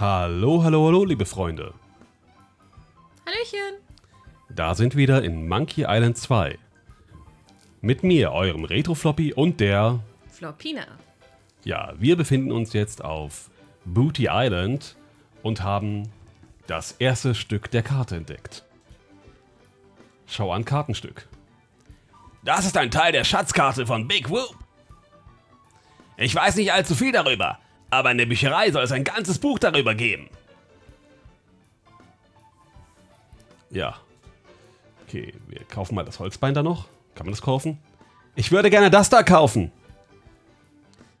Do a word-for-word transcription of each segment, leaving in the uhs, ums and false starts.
Hallo, hallo, hallo, liebe Freunde. Hallöchen. Da sind wir wieder in Monkey Island zwei. Mit mir, eurem Retro Floppy und der... Floppina. Ja, wir befinden uns jetzt auf Booty Island und haben das erste Stück der Karte entdeckt. Schau an, Kartenstück. Das ist ein Teil der Schatzkarte von Big Whoop. Ich weiß nicht allzu viel darüber, aber in der Bücherei soll es ein ganzes Buch darüber geben. Ja. Okay, wir kaufen mal das Holzbein da noch. Kann man das kaufen? Ich würde gerne das da kaufen.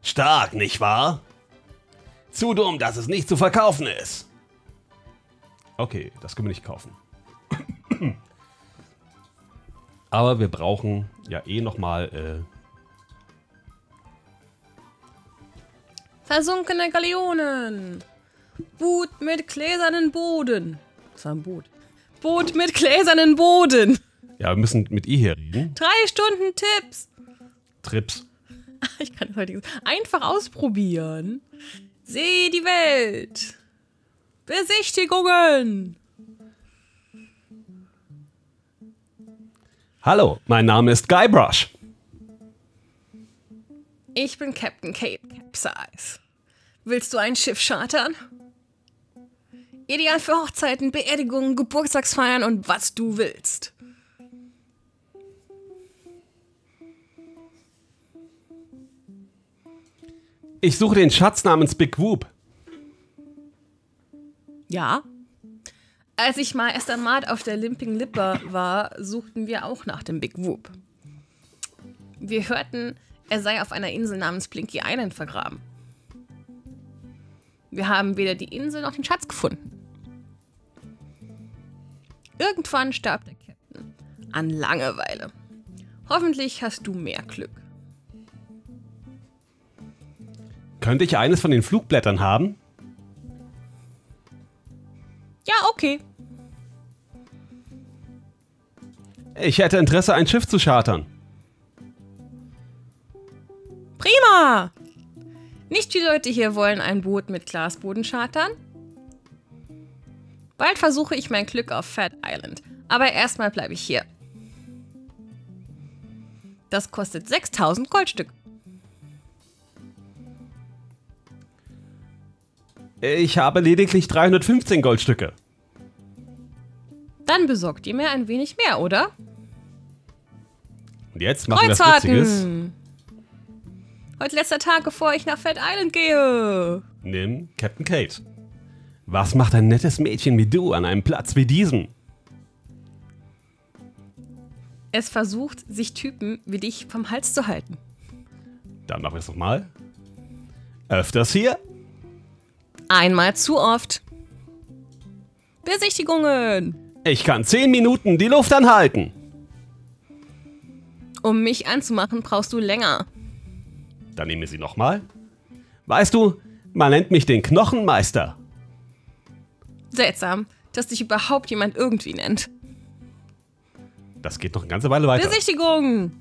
Stark, nicht wahr? Zu dumm, dass es nicht zu verkaufen ist. Okay, das können wir nicht kaufen. Aber wir brauchen ja eh nochmal... Äh Versunkene Galeonen. Boot mit gläsernen Boden. Das war ein Boot. Boot mit gläsernen Boden. Ja, wir müssen mit ihr hier reden. Drei Stunden Tipps. Trips. Ich kann heute einfach ausprobieren. Seh die Welt. Besichtigungen. Hallo, mein Name ist Guybrush. Ich bin Captain Kate Capsize. Willst du ein Schiff chartern? Ideal für Hochzeiten, Beerdigungen, Geburtstagsfeiern und was du willst. Ich suche den Schatz namens Big Whoop. Ja. Als ich mal erst einmal auf der Limping Lippa war, suchten wir auch nach dem Big Whoop. Wir hörten, er sei auf einer Insel namens Blinky Island vergraben. Wir haben weder die Insel noch den Schatz gefunden. Irgendwann starb der Captain an Langeweile. Hoffentlich hast du mehr Glück. Könnte ich eines von den Flugblättern haben? Ja, okay. Ich hätte Interesse, ein Schiff zu chartern. Prima! Nicht viele Leute hier wollen ein Boot mit Glasboden chartern. Bald versuche ich mein Glück auf Fat Island, aber erstmal bleibe ich hier. Das kostet sechstausend Goldstück. Ich habe lediglich dreihundertfünfzehn Goldstücke. Dann besorgt ihr mir ein wenig mehr, oder? Und jetzt machen wir das Witziges. Heute letzter Tag, bevor ich nach Fat Island gehe. Nimm Captain Kate. Was macht ein nettes Mädchen wie du an einem Platz wie diesem? Es versucht, sich Typen wie dich vom Hals zu halten. Dann machen wir es nochmal. Öfters hier? Einmal zu oft. Besichtigungen. Ich kann zehn Minuten die Luft anhalten. Um mich anzumachen, brauchst du länger. Dann nehmen wir sie nochmal. Weißt du, man nennt mich den Knochenmeister. Seltsam, dass dich überhaupt jemand irgendwie nennt. Das geht noch eine ganze Weile weiter. Besichtigungen.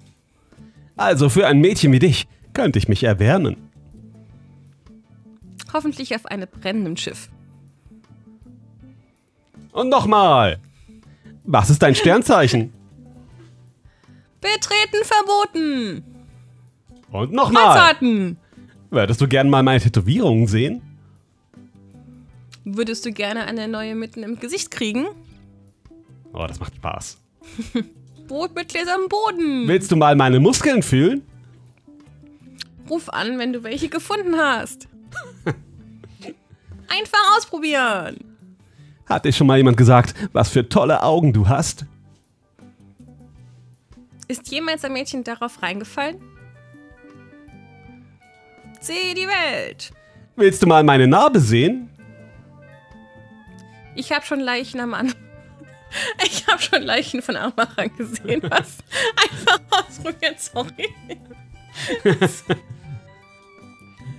Also für ein Mädchen wie dich könnte ich mich erwärmen. Hoffentlich auf einem brennenden Schiff. Und nochmal. Was ist dein Sternzeichen? Betreten verboten. Und nochmal. Würdest du gerne mal meine Tätowierungen sehen? Würdest du gerne eine neue mitten im Gesicht kriegen? Oh, das macht Spaß. Brot mit Gläsern am Boden. Willst du mal meine Muskeln fühlen? Ruf an, wenn du welche gefunden hast. Einfach ausprobieren. Hat dir schon mal jemand gesagt, was für tolle Augen du hast? Ist jemals ein Mädchen darauf reingefallen? Seh die Welt. Willst du mal meine Narbe sehen? Ich habe schon Leichen am Anfang. Ich habe schon Leichen von Armachern gesehen. Was? Einfach ausprobieren, sorry.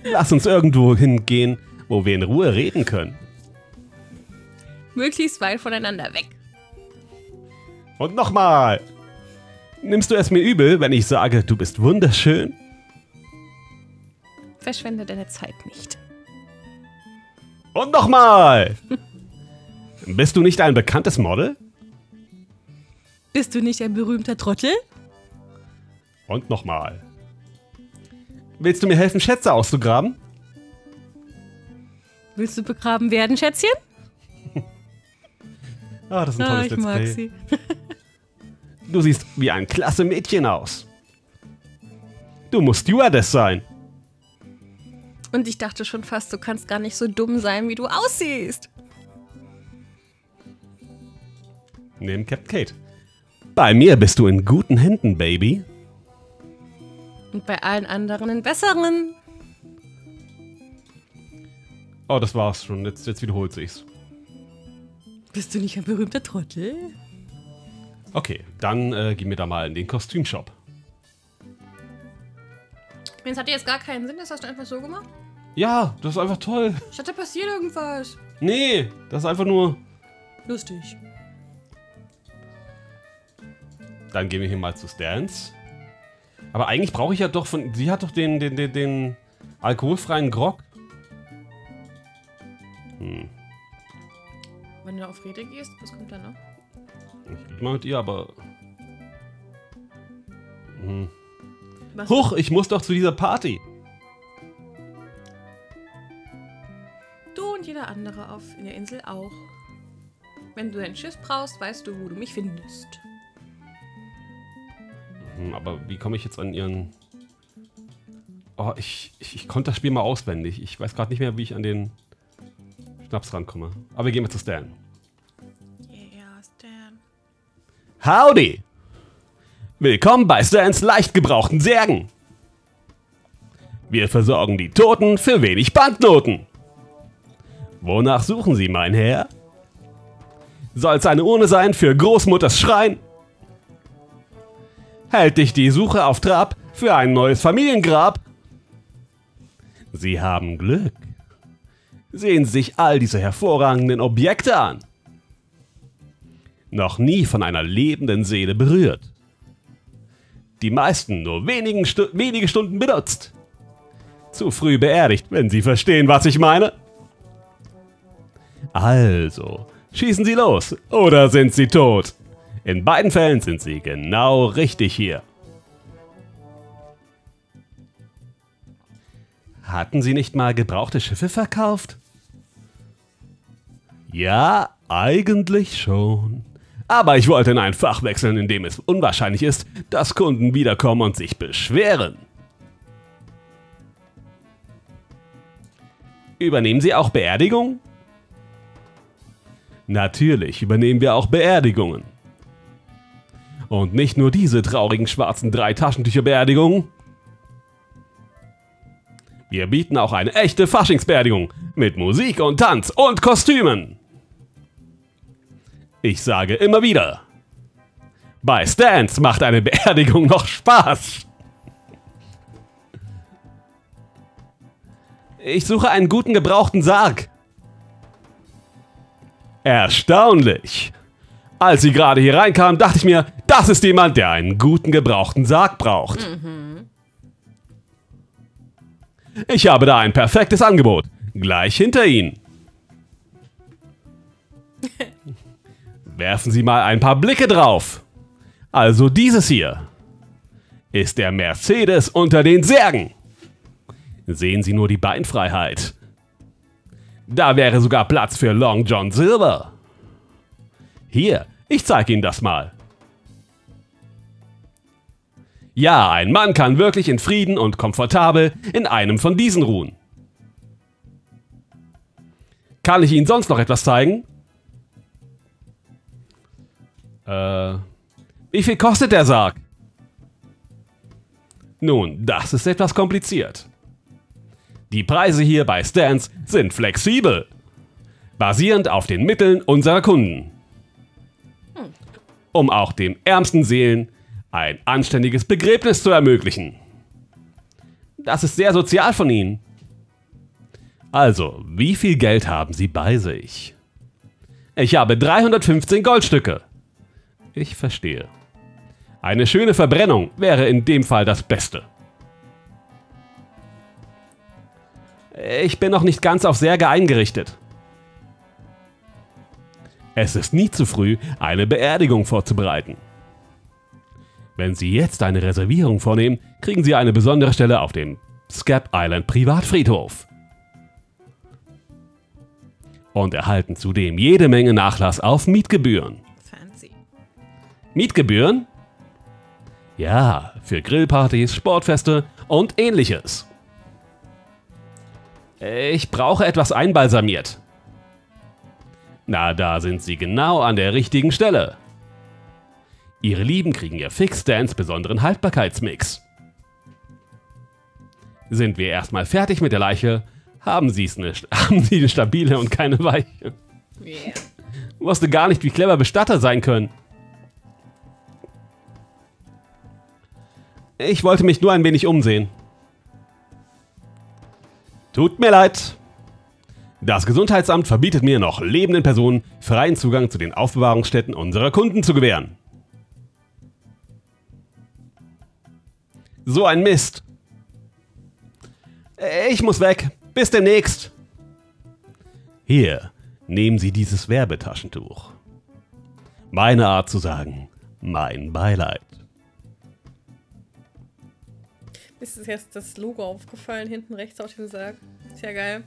Lass uns irgendwo hingehen, wo wir in Ruhe reden können. Möglichst weit voneinander weg. Und nochmal. Nimmst du es mir übel, wenn ich sage, du bist wunderschön? Verschwende deine Zeit nicht. Und nochmal! Bist du nicht ein bekanntes Model? Bist du nicht ein berühmter Trottel? Und nochmal. Willst du mir helfen, Schätze auszugraben? Willst du begraben werden, Schätzchen? Ah, das ist ein tolles Let's Play. Ich mag sie. Du siehst wie ein klasse Mädchen aus. Du musst Stewardess sein. Und ich dachte schon fast, du kannst gar nicht so dumm sein, wie du aussiehst. Neben Captain Kate. Bei mir bist du in guten Händen, Baby. Und bei allen anderen in besseren. Oh, das war's schon. Jetzt, jetzt wiederholt sich's. Bist du nicht ein berühmter Trottel? Okay, dann äh, gehen wir da mal in den Kostümshop. Jetzt hat dir jetzt gar keinen Sinn, das hast du einfach so gemacht? Ja, das ist einfach toll. Ich dachte, da passiert irgendwas. Nee, das ist einfach nur... lustig. Dann gehen wir hier mal zu Stans. Aber eigentlich brauche ich ja doch von... Sie hat doch den, den, den, den alkoholfreien Grog. Hm. Wenn du auf Rede gehst, was kommt dann noch? Ich bin mal mit ihr, aber... Hm. Was? Huch, ich muss doch zu dieser Party! Du und jeder andere auf in der Insel auch. Wenn du dein Schiff brauchst, weißt du, wo du mich findest. Hm, aber wie komme ich jetzt an ihren... Oh, ich, ich, ich konnte das Spiel mal auswendig. Ich weiß gerade nicht mehr, wie ich an den... Schnaps rankomme. Aber wir gehen mal zu Stan. Yeah, Stan. Howdy! Willkommen bei Stans leicht gebrauchten Särgen. Wir versorgen die Toten für wenig Banknoten. Wonach suchen Sie, mein Herr? Soll's eine Urne sein für Großmutters Schrein? Hält dich die Suche auf Trab für ein neues Familiengrab? Sie haben Glück. Sehen Sie sich all diese hervorragenden Objekte an. Noch nie von einer lebenden Seele berührt. Die meisten nur wenigen Stu- wenige Stunden benutzt. Zu früh beerdigt, wenn Sie verstehen, was ich meine. Also, schießen Sie los oder sind Sie tot? In beiden Fällen sind Sie genau richtig hier. Hatten Sie nicht mal gebrauchte Schiffe verkauft? Ja, eigentlich schon. Aber ich wollte in ein Fach wechseln, in dem es unwahrscheinlich ist, dass Kunden wiederkommen und sich beschweren. Übernehmen Sie auch Beerdigungen? Natürlich übernehmen wir auch Beerdigungen. Und nicht nur diese traurigen schwarzen Drei-Taschentücher-Beerdigungen. Wir bieten auch eine echte Faschingsbeerdigung mit Musik und Tanz und Kostümen. Ich sage immer wieder, bei Stans macht eine Beerdigung noch Spaß. Ich suche einen guten gebrauchten Sarg. Erstaunlich. Als sie gerade hier reinkam, dachte ich mir, das ist jemand, der einen guten gebrauchten Sarg braucht. Mhm. Ich habe da ein perfektes Angebot. Gleich hinter Ihnen. Werfen Sie mal ein paar Blicke drauf. Also dieses hier ist der Mercedes unter den Särgen. Sehen Sie nur die Beinfreiheit. Da wäre sogar Platz für Long John Silver. Hier, ich zeige Ihnen das mal. Ja, ein Mann kann wirklich in Frieden und komfortabel in einem von diesen ruhen. Kann ich Ihnen sonst noch etwas zeigen? Äh, wie viel kostet der Sarg? Nun, das ist etwas kompliziert. Die Preise hier bei Stans sind flexibel, basierend auf den Mitteln unserer Kunden. Um auch dem ärmsten Seelen ein anständiges Begräbnis zu ermöglichen. Das ist sehr sozial von Ihnen. Also, wie viel Geld haben Sie bei sich? Ich habe dreihundertfünfzehn Goldstücke. Ich verstehe. Eine schöne Verbrennung wäre in dem Fall das Beste. Ich bin noch nicht ganz auf Särge eingerichtet. Es ist nie zu früh, eine Beerdigung vorzubereiten. Wenn Sie jetzt eine Reservierung vornehmen, kriegen Sie eine besondere Stelle auf dem Scabb Island Privatfriedhof. Und erhalten zudem jede Menge Nachlass auf Mietgebühren. Fancy. Mietgebühren? Ja, für Grillpartys, Sportfeste und ähnliches. Ich brauche etwas einbalsamiert. Na, da sind Sie genau an der richtigen Stelle. Ihre Lieben kriegen ihr Fix-Stands besonderen Haltbarkeitsmix. Sind wir erstmal fertig mit der Leiche, haben Sie es nicht. Haben Sie eine stabile und keine weiche. Yeah. Wusste gar nicht, wie clever Bestatter sein können. Ich wollte mich nur ein wenig umsehen. Tut mir leid. Das Gesundheitsamt verbietet mir noch lebenden Personen freien Zugang zu den Aufbewahrungsstätten unserer Kunden zu gewähren. So ein Mist. Ich muss weg. Bis demnächst. Hier, nehmen Sie dieses Werbetaschentuch. Meine Art zu sagen, mein Beileid. Ist jetzt das Logo aufgefallen, hinten rechts auf dem Sarg? Ist ja geil.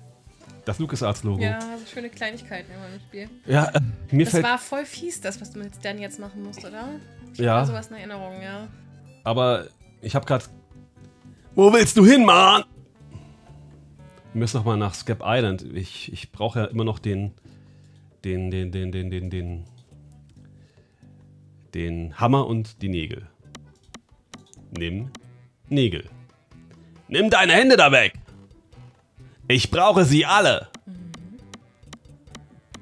Das LucasArts-Logo. Ja, so schöne Kleinigkeiten immer im Spiel. Ja, äh, mir das fällt... war voll fies, das, was du mit Stan jetzt machen musst, oder? Ich ja. Habe sowas in Erinnerung, ja. Aber ich habe gerade... Wo willst du hin, Mann? Wir müssen nochmal nach Scabb Island. Ich, ich brauche ja immer noch den, den, den, den, den, den, den, den Hammer und die Nägel. Nimm Nägel. Nimm deine Hände da weg! Ich brauche sie alle! Mhm.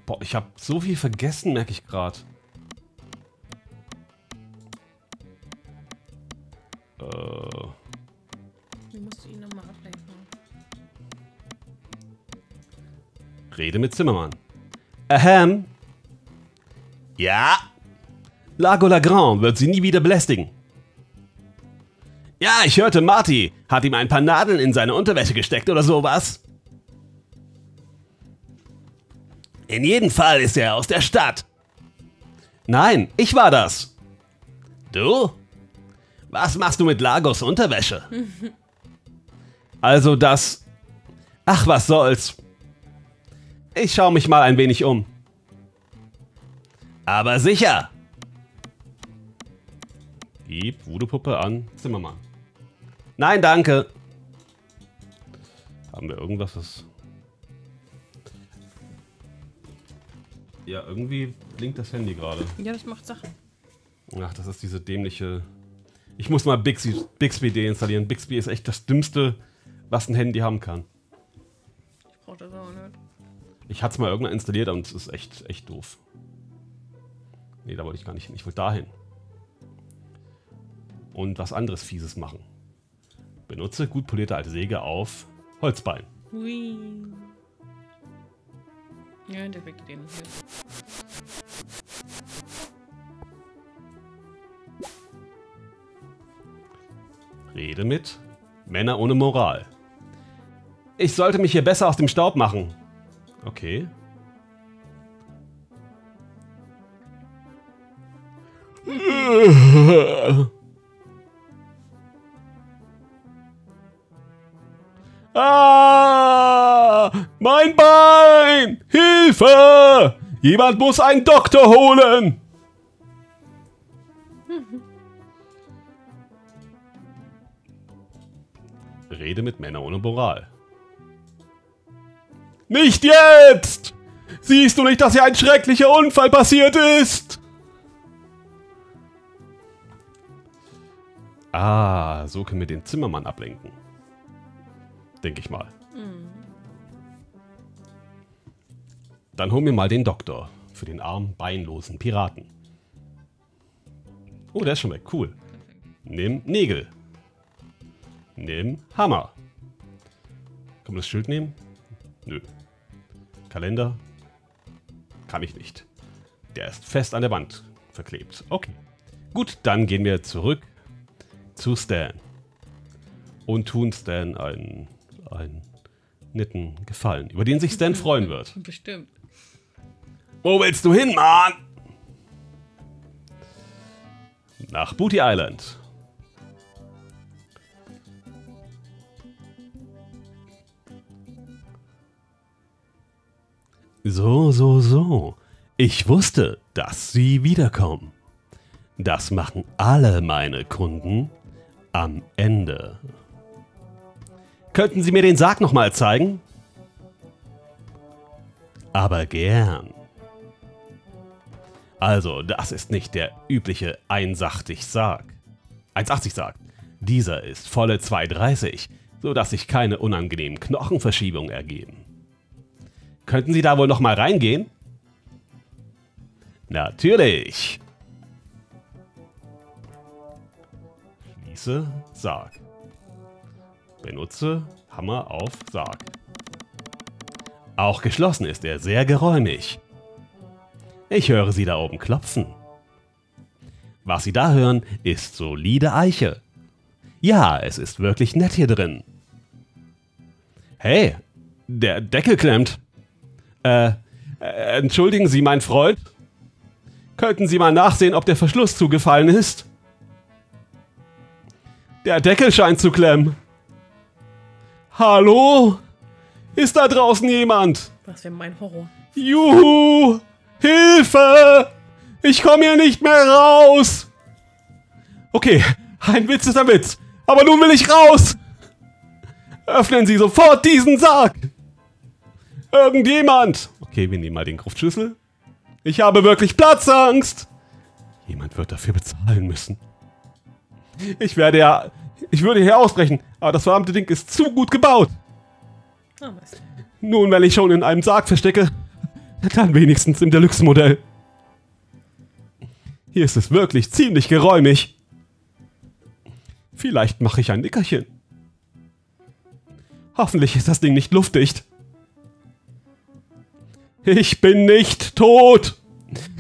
Boah, ich habe so viel vergessen, merke ich gerade. Äh. Wie musst du ihn nochmal ablenken? Rede mit Zimmermann. Ahem. Ja. Largo LaGrande wird sie nie wieder belästigen. Ja, ich hörte, Marty hat ihm ein paar Nadeln in seine Unterwäsche gesteckt oder sowas. In jedem Fall ist er aus der Stadt. Nein, ich war das. Du? Was machst du mit Largos Unterwäsche? Also das... Ach, was soll's. Ich schaue mich mal ein wenig um. Aber sicher. Gib Voodoo-Puppe an Zimmermann. Nein, danke. Haben wir irgendwas, was... Ja, irgendwie blinkt das Handy gerade. Ja, das macht Sachen. Ach, das ist diese dämliche... Ich muss mal Bixby, Bixby deinstallieren. Bixby ist echt das Dümmste, was ein Handy haben kann. Ich brauche das auch nicht. Ich hatte es mal irgendwann installiert und es ist echt, echt doof. Nee, da wollte ich gar nicht hin. Ich wollte da hin. Und was anderes Fieses machen. Benutze gut polierte alte Säge auf Holzbein. Hui. Ja, der weg den. Rede mit Männer ohne Moral. Ich sollte mich hier besser aus dem Staub machen. Okay. Ah, mein Bein! Hilfe! Jemand muss einen Doktor holen! Rede mit Männern ohne Moral. Nicht jetzt! Siehst du nicht, dass hier ein schrecklicher Unfall passiert ist? Ah, so können wir den Zimmermann ablenken. Denke ich mal. Mhm. Dann holen wir mal den Doktor für den armen, beinlosen Piraten. Oh, der ist schon weg. Cool. Nimm Nägel. Nimm Hammer. Kann man das Schild nehmen? Nö. Kalender? Kann ich nicht. Der ist fest an der Wand verklebt. Okay. Gut, dann gehen wir zurück zu Stan. Und tun Stan einen... einen netten Gefallen, über den sich Stan freuen wird. Bestimmt. Wo willst du hin, Mann? Nach Booty Island. So, so, so. Ich wusste, dass sie wiederkommen. Das machen alle meine Kunden am Ende. Könnten Sie mir den Sarg nochmal zeigen? Aber gern. Also, das ist nicht der übliche ein Komma achtzig Sarg. ein Komma achtzig Sarg. Dieser ist volle zwei Komma dreißig, sodass sich keine unangenehmen Knochenverschiebungen ergeben. Könnten Sie da wohl nochmal reingehen? Natürlich. Schließe Sarg. Benutze Hammer auf Sarg. Auch geschlossen ist er sehr geräumig. Ich höre Sie da oben klopfen. Was Sie da hören, ist solide Eiche. Ja, es ist wirklich nett hier drin. Hey, der Deckel klemmt. Äh, entschuldigen Sie, mein Freund. Könnten Sie mal nachsehen, ob der Verschluss zugefallen ist? Der Deckel scheint zu klemmen. Hallo? Ist da draußen jemand? Was für mein Horror. Juhu! Hilfe! Ich komme hier nicht mehr raus! Okay, ein Witz ist ein Witz. Aber nun will ich raus! Öffnen Sie sofort diesen Sarg! Irgendjemand! Okay, wir nehmen mal den Gruftschlüssel. Ich habe wirklich Platzangst! Jemand wird dafür bezahlen müssen. Ich werde ja... Ich würde hier ausbrechen, aber das verdammte Ding ist zu gut gebaut. Oh, was? Nun, wenn ich schon in einem Sarg verstecke, dann wenigstens im Deluxe-Modell. Hier ist es wirklich ziemlich geräumig. Vielleicht mache ich ein Nickerchen. Hoffentlich ist das Ding nicht luftdicht. Ich bin nicht tot.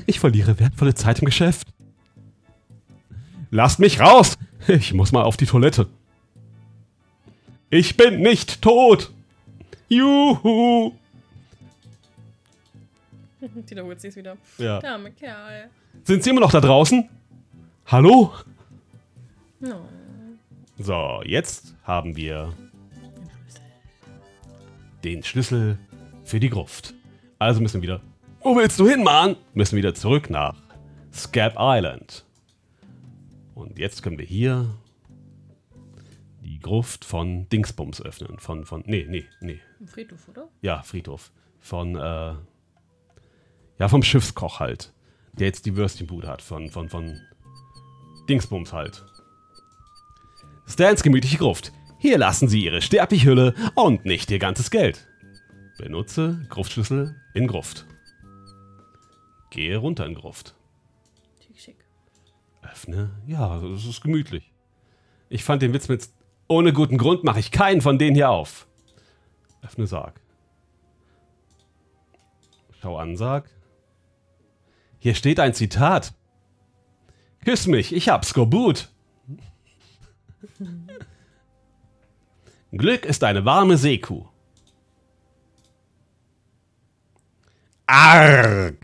Ich verliere wertvolle Zeit im Geschäft. Lasst mich raus. Ich muss mal auf die Toilette. Ich bin nicht tot. Juhu. Tilo holt sich's wieder. Ja. Dame Kerl. Sind Sie immer noch da draußen? Hallo? No. So, jetzt haben wir den Schlüssel. den Schlüssel für die Gruft. Also müssen wir wieder... Wo willst du hin, Mann? Müssen wir wieder zurück nach Scabb Island. Und jetzt können wir hier die Gruft von Dingsbums öffnen. Von, von, nee, nee, nee. Friedhof, oder? Ja, Friedhof. Von, äh... Ja, vom Schiffskoch halt. Der jetzt die Würstchenbude hat. Von, von, von Dingsbums halt. Stans gemütliche Gruft. Hier lassen Sie Ihre Sterblichhülle und nicht Ihr ganzes Geld. Benutze Gruftschlüssel in Gruft. Gehe runter in Gruft. Schick, schick. Öffne. Ja, es ist gemütlich. Ich fand den Witz mit... Ohne guten Grund mache ich keinen von denen hier auf. Öffne Sarg. Schau an, Sarg. Hier steht ein Zitat. Küss mich, ich hab's gut. Glück ist eine warme Seekuh. Arg!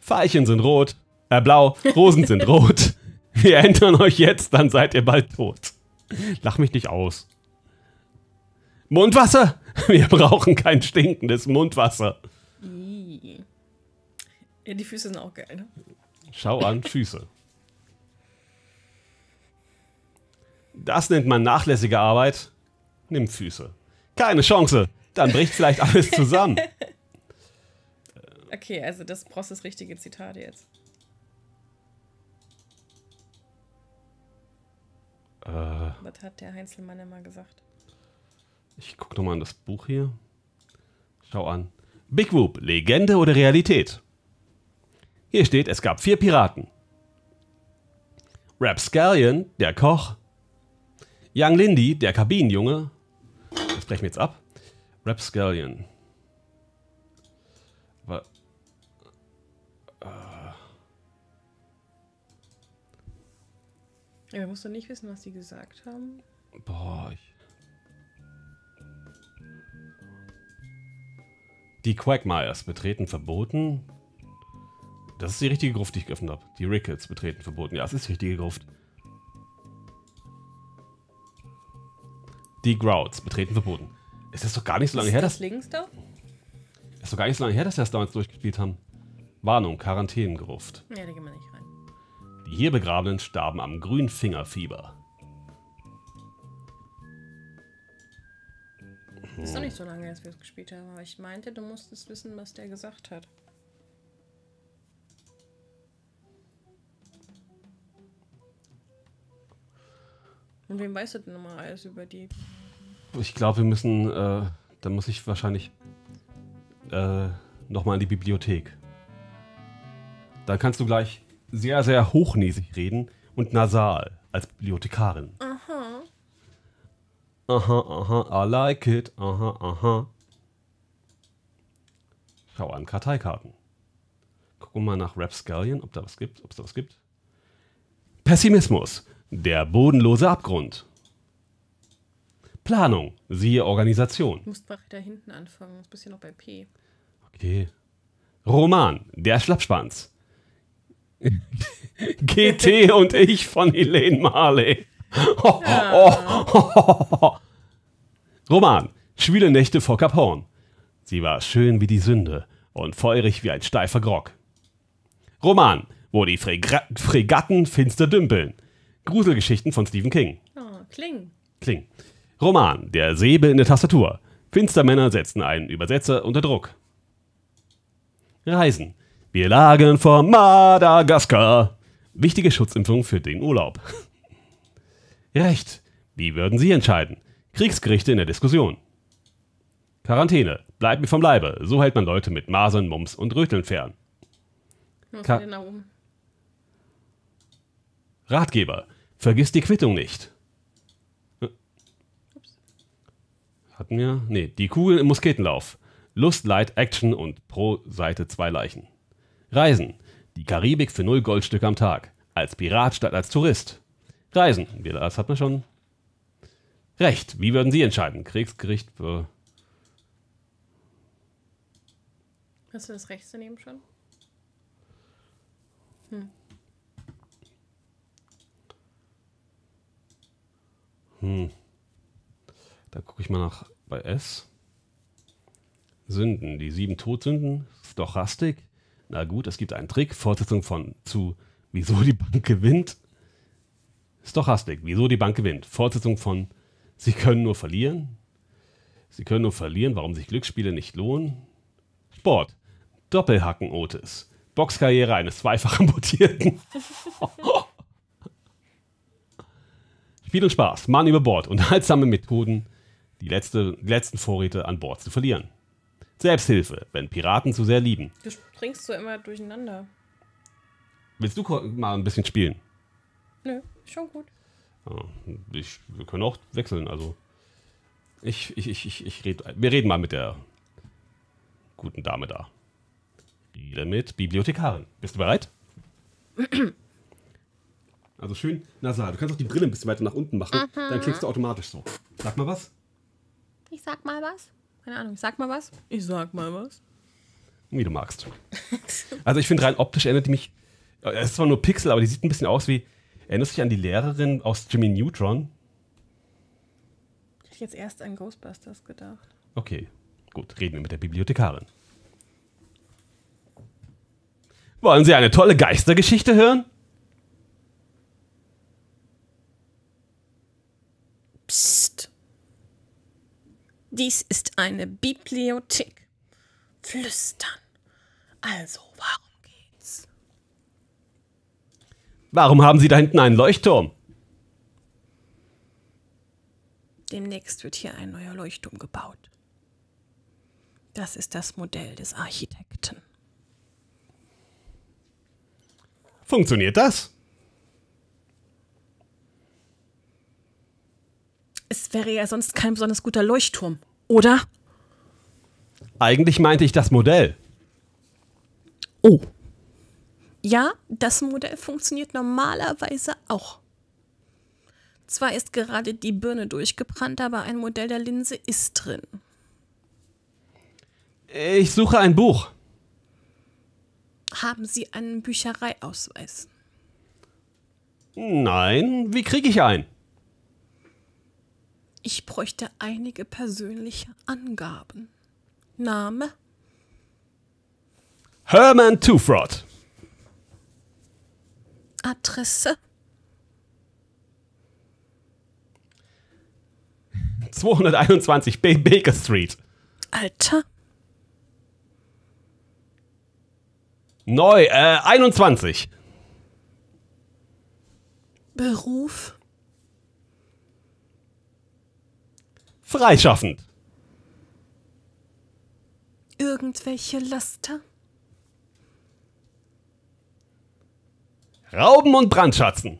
Veilchen sind rot, äh blau, Rosen sind rot. Wir ändern euch jetzt, dann seid ihr bald tot. Lach mich nicht aus. Mundwasser? Wir brauchen kein stinkendes Mundwasser. Ja, die Füße sind auch geil, ne? Schau an, Füße. Das nennt man nachlässige Arbeit. Nimm Füße. Keine Chance. Dann bricht vielleicht alles zusammen. Okay, also das brauchst das richtige Zitat jetzt. Äh, Was hat der Heinzelmann immer gesagt? Ich guck nochmal an das Buch hier. Schau an. Big Whoop, Legende oder Realität? Hier steht, es gab vier Piraten. Rapscallion, der Koch. Young Lindy, der Kabinenjunge. Das brechen wir jetzt ab. Rapscallion. Aber, äh. Ja, musst du nicht wissen, was die gesagt haben. Boah, ich... Die Quagmires, betreten verboten. Das ist die richtige Gruft, die ich geöffnet habe. Die Rickets, betreten verboten. Ja, es ist die richtige Gruft. Die Grouts, betreten verboten. Es ist doch gar nicht so lange her, dass... Ist das links da? Es ist doch gar nicht so lange her, dass wir das damals durchgespielt haben. Warnung, Quarantänengruft. Ja, da gehen wir nicht rein. Die hier Begrabenen starben am Grünfingerfieber. Hm. Ist doch nicht so lange, als wir es gespielt haben, aber ich meinte, du musstest wissen, was der gesagt hat. Und wem weißt du denn nochmal alles über die? Ich glaube, wir müssen, äh, dann muss ich wahrscheinlich äh, nochmal in die Bibliothek. Da kannst du gleich sehr, sehr hochnäsig reden und nasal als Bibliothekarin. Aha. Aha, aha, I like it, aha, aha. Schau an, Karteikarten. Gucken wir mal nach Rapscallion, ob da was gibt, ob es da was gibt. Pessimismus, der bodenlose Abgrund. Planung, siehe Organisation. Du musst mal da hinten anfangen, das bist ja noch bei P. Okay. Roman, der Schlappschwanz. G T und ich von Helene Marley. Ho, ho, ho, ho, ho. Roman, schwüle Nächte vor Cap Horn. Sie war schön wie die Sünde und feurig wie ein steifer Grog. Roman, wo die Fregra Fregatten finster dümpeln. Gruselgeschichten von Stephen King. Oh, Kling. Kling. Roman, der Säbel in der Tastatur. Finstermänner setzen einen Übersetzer unter Druck. Reisen. Wir lagen vor Madagaskar. Wichtige Schutzimpfung für den Urlaub. Recht. Wie würden Sie entscheiden? Kriegsgerichte in der Diskussion. Quarantäne. Bleibt mir vom Leibe. So hält man Leute mit Masern, Mumps und Röteln fern. Ka Ratgeber. Vergiss die Quittung nicht. Hatten wir? Nee. Die Kugel im Musketenlauf. Lust, Leid, Action und pro Seite zwei Leichen. Reisen. Die Karibik für null Goldstücke am Tag. Als Pirat statt als Tourist. Reisen. Das hat man schon. Recht. Wie würden Sie entscheiden? Kriegsgericht für... Hast du das Rechts daneben schon? Hm. Hm. Da gucke ich mal nach bei S. Sünden. Die sieben Todsünden. Stochastik. Na gut, es gibt einen Trick. Fortsetzung von zu Wieso die Bank gewinnt. Stochastik. Wieso die Bank gewinnt. Fortsetzung von Sie können nur verlieren. Sie können nur verlieren, warum sich Glücksspiele nicht lohnen. Sport. Doppelhacken Otis. Boxkarriere eines zweifach Amputierten. Spiel und Spaß. Mann über Bord. Unterhaltsame Methoden, die, letzte, die letzten Vorräte an Bord zu verlieren. Selbsthilfe, wenn Piraten zu sehr lieben. Du springst so immer durcheinander. Willst du mal ein bisschen spielen? Nö, schon gut. Oh, ich, wir können auch wechseln, also. Ich, ich, ich, ich, ich red, wir reden mal mit der guten Dame da. Rede mit Bibliothekarin. Bist du bereit? Also schön nasal. Du kannst auch die Brille ein bisschen weiter nach unten machen. Aha. Dann klickst du automatisch so. Sag mal was. Ich sag mal was. Keine Ahnung, sag mal was. Ich sag mal was. Wie du magst. Also ich finde rein optisch erinnert die mich, es ist zwar nur Pixel, aber die sieht ein bisschen aus wie, erinnerst du dich an die Lehrerin aus Jimmy Neutron? Ich hätte jetzt erst an Ghostbusters gedacht. Okay, gut, reden wir mit der Bibliothekarin. Wollen Sie eine tolle Geistergeschichte hören? Psst. Dies ist eine Bibliothek. Flüstern. Also, warum geht's? Warum haben Sie da hinten einen Leuchtturm? Demnächst wird hier ein neuer Leuchtturm gebaut. Das ist das Modell des Architekten. Funktioniert das? Es wäre ja sonst kein besonders guter Leuchtturm. Oder? Eigentlich meinte ich das Modell. Oh. Ja, das Modell funktioniert normalerweise auch. Zwar ist gerade die Birne durchgebrannt, aber ein Modell der Linse ist drin. Ich suche ein Buch. Haben Sie einen Büchereiausweis? Nein, wie kriege ich einen? Ich bräuchte einige persönliche Angaben. Name? Herman Tufrod. Adresse? zweihunderteinundzwanzig B Baker Street. Alter? Neu, äh, einundzwanzig. Beruf? Freischaffend. Irgendwelche Laster? Rauben und Brandschatzen.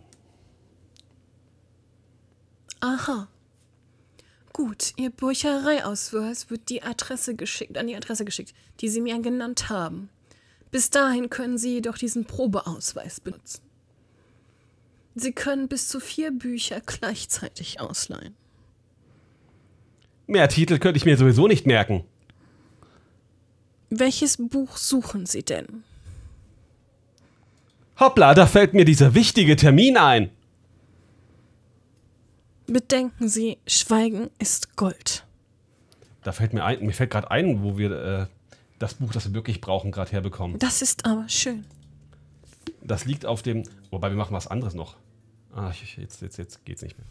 Aha. Gut, Ihr Büchereiausweis wird die Adresse geschickt, an die Adresse geschickt, die Sie mir genannt haben. Bis dahin können Sie jedoch diesen Probeausweis benutzen. Sie können bis zu vier Bücher gleichzeitig ausleihen. Mehr Titel könnte ich mir sowieso nicht merken. Welches Buch suchen Sie denn? Hoppla, da fällt mir dieser wichtige Termin ein. Bedenken Sie, Schweigen ist Gold. Da fällt mir ein, mir fällt gerade ein, wo wir äh, das Buch, das wir wirklich brauchen, gerade herbekommen. Das ist aber schön. Das liegt auf dem... Wobei, wir machen was anderes noch. Ah, ich, jetzt, jetzt, jetzt geht's nicht mehr.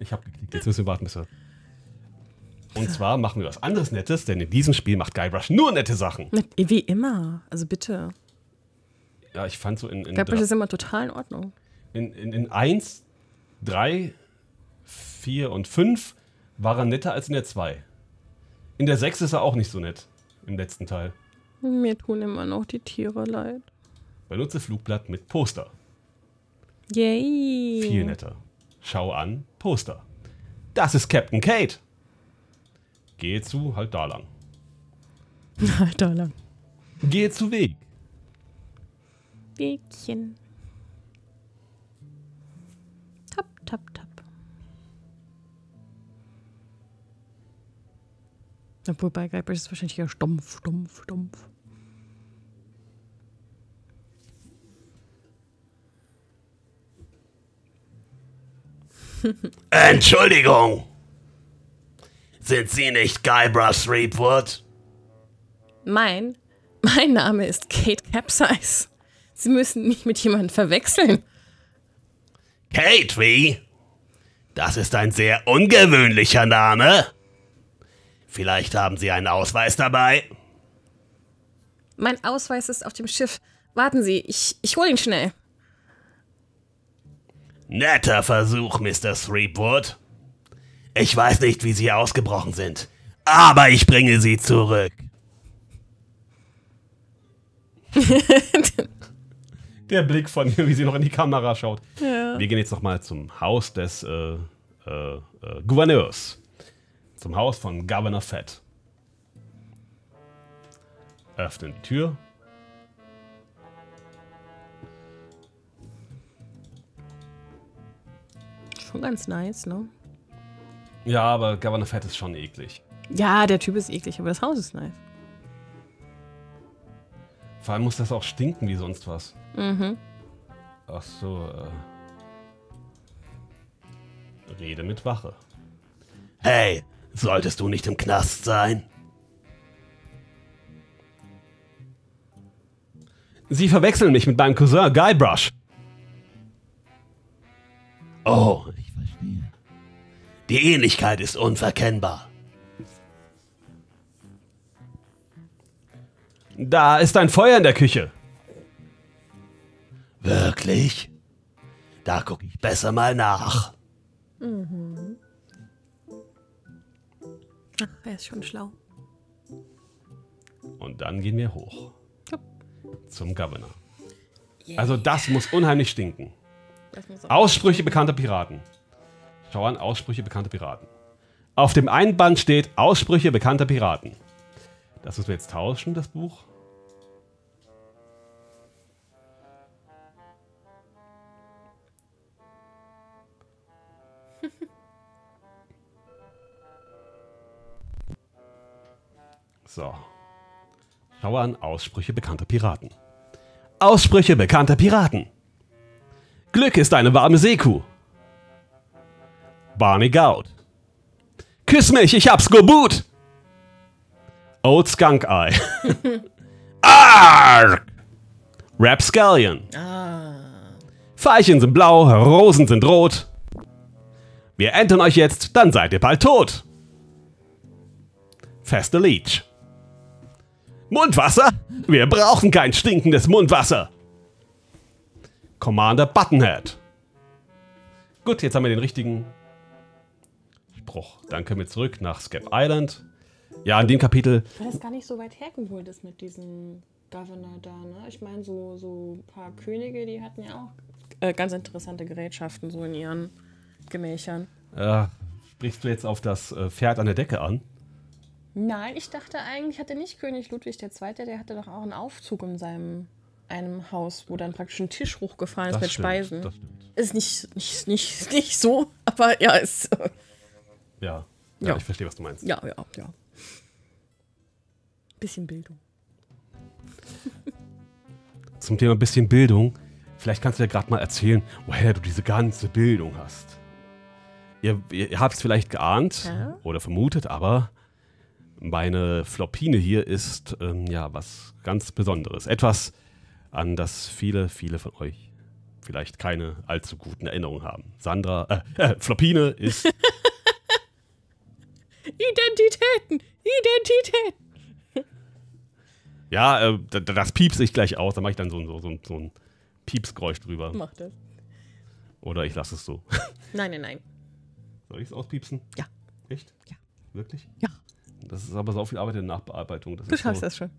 Ich habe geklickt, jetzt müssen wir warten, bis wir... Und zwar machen wir was anderes Nettes, denn in diesem Spiel macht Guybrush nur nette Sachen. Wie immer, also bitte. Ja, ich fand so in... in Guybrush ist immer total in Ordnung. In, in, in eins, drei, vier und fünf war er netter als in der zwei. In der sechs ist er auch nicht so nett, im letzten Teil. Mir tun immer noch die Tiere leid. Benutze Flugblatt mit Poster. Yay. Viel netter. Schau an, Poster. Das ist Captain Kate. Geh zu, halt da lang. Halt da lang. Geh zu Weg. Wegchen. Tap, tap, tap. Obwohl bei Guybrush ist es wahrscheinlich eher stumpf, stumpf, stumpf. Entschuldigung! Sind Sie nicht Guybrush Threepwood? Mein, mein Name ist Kate Capsize. Sie müssen mich mit jemandem verwechseln. Kate, wie? Das ist ein sehr ungewöhnlicher Name. Vielleicht haben Sie einen Ausweis dabei? Mein Ausweis ist auf dem Schiff. Warten Sie, ich, ich hole ihn schnell. Netter Versuch, Mister Threepwood. Ich weiß nicht, wie Sie ausgebrochen sind, aber ich bringe Sie zurück. Der Blick von ihr, wie sie noch in die Kamera schaut. Ja. Wir gehen jetzt nochmal zum Haus des äh, äh, äh, Gouverneurs. Zum Haus von Governor Fett. Öffnen die Tür. Schon ganz nice, ne? Ja, aber Governor Fett ist schon eklig. Ja, der Typ ist eklig, aber das Haus ist nice. Vor allem muss das auch stinken wie sonst was. Mhm. Ach so, äh. Rede mit Wache. Hey, solltest du nicht im Knast sein? Sie verwechseln mich mit meinem Cousin Guybrush. Oh, ich verstehe. Die Ähnlichkeit ist unverkennbar. Da ist ein Feuer in der Küche. Wirklich? Da gucke ich besser mal nach. Mhm. Ach, er ist schon schlau. Und dann gehen wir hoch. Hopp. Zum Governor. Yeah. Also das muss unheimlich stinken. Aussprüche bekannter Piraten. Schau an, Aussprüche bekannter Piraten. Auf dem einen Band steht Aussprüche bekannter Piraten. Das müssen wir jetzt tauschen, das Buch. So. Schau an, Aussprüche bekannter Piraten. Aussprüche bekannter Piraten. Glück ist eine warme Seekuh. Barney Gout. Küss mich, ich hab's gebut. Old Skunk Eye. Arrgh! Rapscallion. Ah. Veilchen sind blau, Rosen sind rot. Wir enten euch jetzt, dann seid ihr bald tot. Fester Leech. Mundwasser? Wir brauchen kein stinkendes Mundwasser. Commander Buttonhead. Gut, jetzt haben wir den richtigen Spruch. Dann können wir zurück nach Scabb Island. Ja, in dem Kapitel... Weil das gar nicht so weit hergeholt ist mit diesem Governor da, ne? Ich meine, so, so ein paar Könige, die hatten ja auch äh, ganz interessante Gerätschaften so in ihren Gemächern. Äh, sprichst du jetzt auf das äh, Pferd an der Decke an? Nein, ich dachte eigentlich, hatte nicht König Ludwig der Zweite, der hatte doch auch einen Aufzug in seinem einem Haus, wo dann praktisch ein Tisch hochgefahren ist mit Speisen. Das stimmt. Ist nicht, nicht, nicht, nicht so, aber ja, ist... Äh, ja, ja, ja, ich verstehe, was du meinst. Ja, ja, ja. Bisschen Bildung. Zum Thema bisschen Bildung. Vielleicht kannst du ja gerade mal erzählen, woher du diese ganze Bildung hast. Ihr, ihr habt es vielleicht geahnt, ja, oder vermutet, aber meine Floppine hier ist ähm, ja was ganz Besonderes. Etwas, an das viele, viele von euch vielleicht keine allzu guten Erinnerungen haben. Sandra, äh, äh Floppine ist... Identitäten! Identitäten! Ja, das piepse ich gleich aus. Da mache ich dann so, so, so, so ein Piepsgeräusch drüber. Mach das. Oder ich lasse es so. Nein, nein, nein. Soll ich es auspiepsen? Ja. Echt? Ja. Wirklich? Ja. Das ist aber so viel Arbeit in der Nachbearbeitung. Das du ist schaffst so das schon.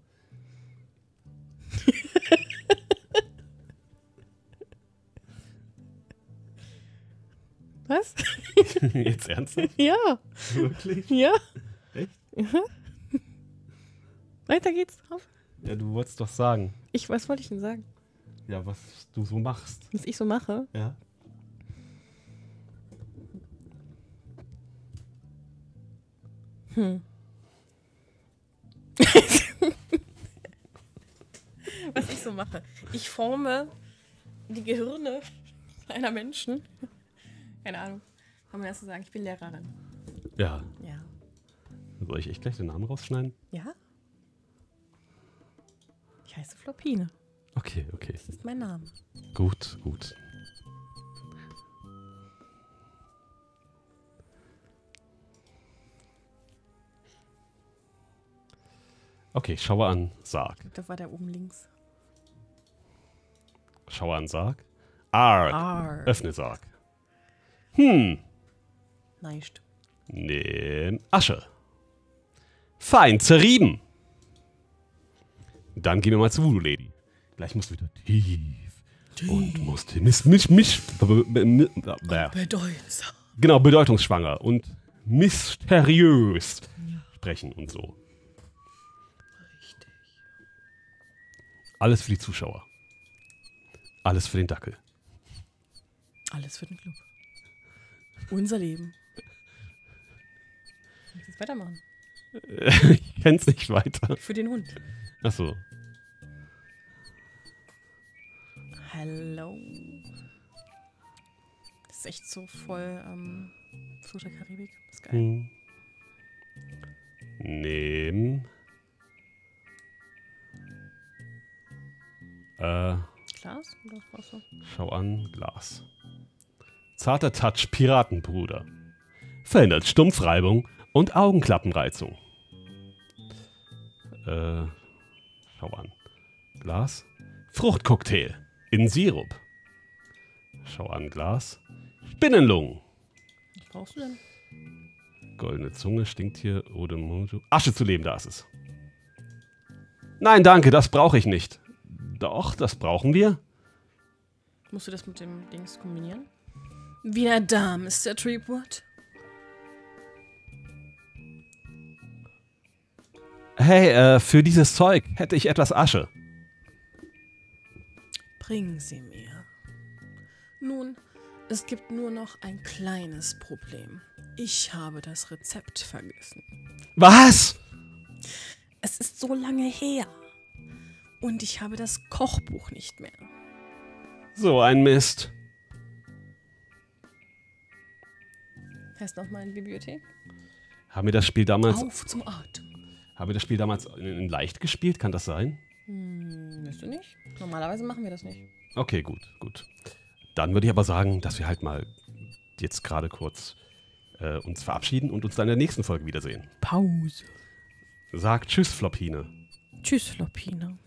Was? Jetzt ernsthaft? Ja. Wirklich? Ja. Echt? Ja. Weiter geht's drauf. Ja, du wolltest doch sagen. Ich, was wollte ich denn sagen? Ja, was du so machst. Was ich so mache? Ja. Hm. Was ich so mache. Ich forme die Gehirne einer Menschen. Keine Ahnung. Kann man erst so sagen, ich bin Lehrerin. Ja. Ja. Soll ich echt gleich den Namen rausschneiden? Ja. Ich heiße Floppine. Okay, okay. Das ist mein Name. Gut, gut. Okay, schaue an, Sarg. Da war der oben links. Schaue an, Sarg. Arg. Arg. Öffne Sarg. Hm. Neischt. Nimm Asche. Fein zerrieben. Dann gehen wir mal zu Voodoo Lady. Gleich musst du wieder tief, tief. Und musst misch, misch, misch, bedeutsam. Genau, bedeutungsschwanger und mysteriös sprechen und so. Richtig. Alles für die Zuschauer. Alles für den Dackel. Alles für den Club. Unser Leben. Kannst du jetzt weitermachen? Ich kenn's nicht weiter. Für den Hund. Ach so. Hallo. Das ist echt so voll ähm, Flucht der Karibik. Das ist geil. Hm. Nehmen. Äh. Glas? Oder was du? Schau an, Glas. Zarter Touch Piratenbruder. Verhindert Stumpfreibung und Augenklappenreizung. Äh. Schau an. Glas. Fruchtcocktail in Sirup. Schau an, Glas. Spinnenlungen. Was brauchst du denn? Goldene Zunge, stinkt hier. Oder Mojo. Asche zu leben, da ist es. Nein, danke, das brauche ich nicht. Doch, das brauchen wir. Musst du das mit dem Dings kombinieren? Wieder da, Mister Threepwood. Hey, äh, für dieses Zeug hätte ich etwas Asche. Bringen Sie mir. Nun, es gibt nur noch ein kleines Problem. Ich habe das Rezept vergessen. Was? Es ist so lange her. Und ich habe das Kochbuch nicht mehr. So ein Mist. Heißt nochmal in Bibliothek? Haben wir das Spiel damals... Auf zum Atem. Haben wir das Spiel damals in, in leicht gespielt? Kann das sein? Hm, weißt du nicht. Normalerweise machen wir das nicht. Okay, gut, gut. Dann würde ich aber sagen, dass wir halt mal jetzt gerade kurz äh, uns verabschieden und uns dann in der nächsten Folge wiedersehen. Pause. Sag Tschüss, Floppine. Tschüss, Floppine.